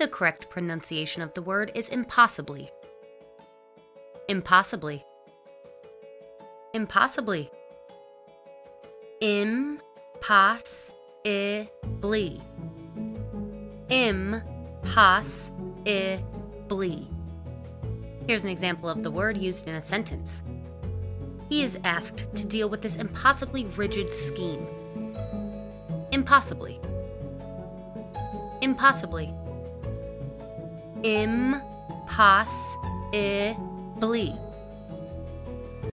The correct pronunciation of the word is impossibly. Impossibly. Impossibly. Im-pas-i-bly. Im-pas-i-bly. Here's an example of the word used in a sentence. He is asked to deal with this impossibly rigid scheme. Impossibly. Impossibly. Im-pas-i-bly.